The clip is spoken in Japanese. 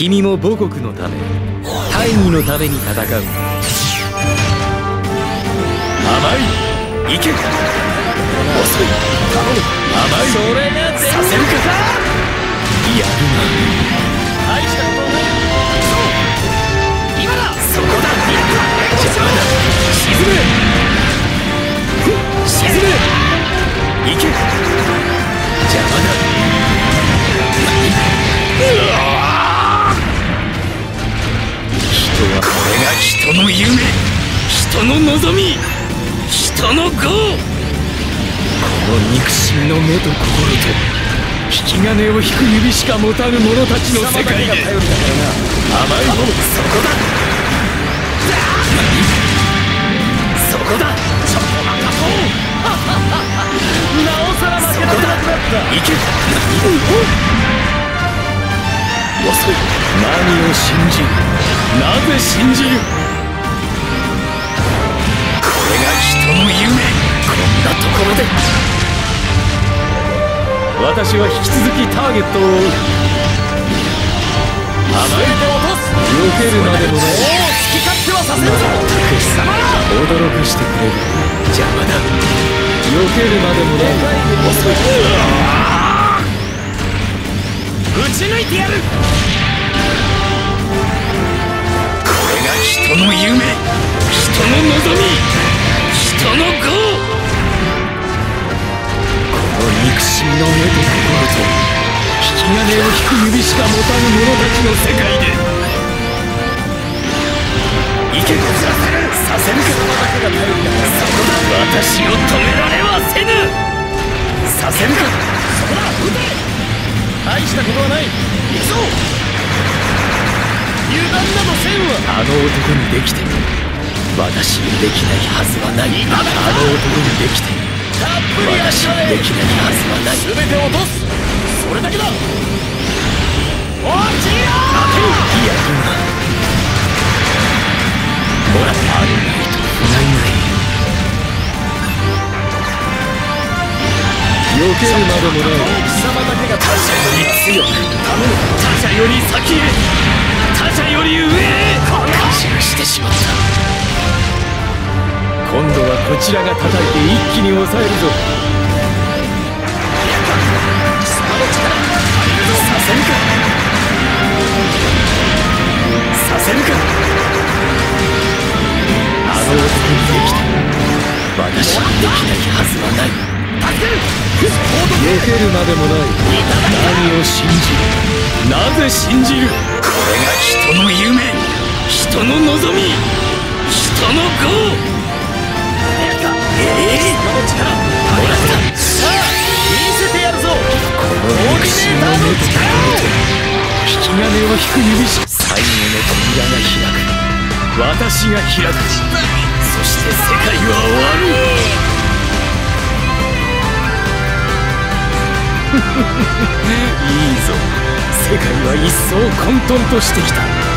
君も母国のため、大義のために戦う。甘い、行け。遅い、頼む。甘い、それが全力さ。やるな。愛したものだ。そう、今だ。そこだ。邪魔だ。沈め。行け。邪魔だ。うわ、これが人の夢、人の望み、人の業。この憎しみの目と心と引き金を引く指しか持たぬ者たちの世界で。甘いもの、そこだ。そこだ。ちょっと待ったぞ。なおさら負けられなくなった。行け。遅い。何を信じる。なぜ信じる。これが人の夢。こんなところで。私は引き続きターゲットを追う。甘えて落とす。避けるまでもない。好き勝手はさせるぞ。武士様だ。驚かしてくれる。邪魔だ。避けるまでもない。遅い。打ち抜いてやる。人の夢、人の望み、人の業。この憎しみの目と心と引き金を引く指しか持たぬ者たちの世界で。意見をさせる、させるか。そこだ。私を止められはせぬ。させるか。そこだ。撃て。大したことはない。行くぞ。油断などせんわ。あの男にできても私にできないはずはない。あの男にできても私にできないはずはない。全て落とす。それだけだ。落ちよ。いや、ほら、あるないとないない。避けるまでもない。貴様だけが他者より強く、他者より先へ、他者より上へ。感心してしまった。今度はこちらが叩いて一気に抑えるぞ。貴様の力、借りるぞ。させるか。させるか。あの男にできた。私にできないはずはない。避けるまでもない。何を信じる。なぜ信じる。これが人の夢、人の望み、人の業。もらった。さあ、見せてやるぞ。この憎しみの目と心と引き金を引く指し、最後の扉が開く。私が開く。そして世界は終わる。いいぞ。世界は一層混沌としてきた。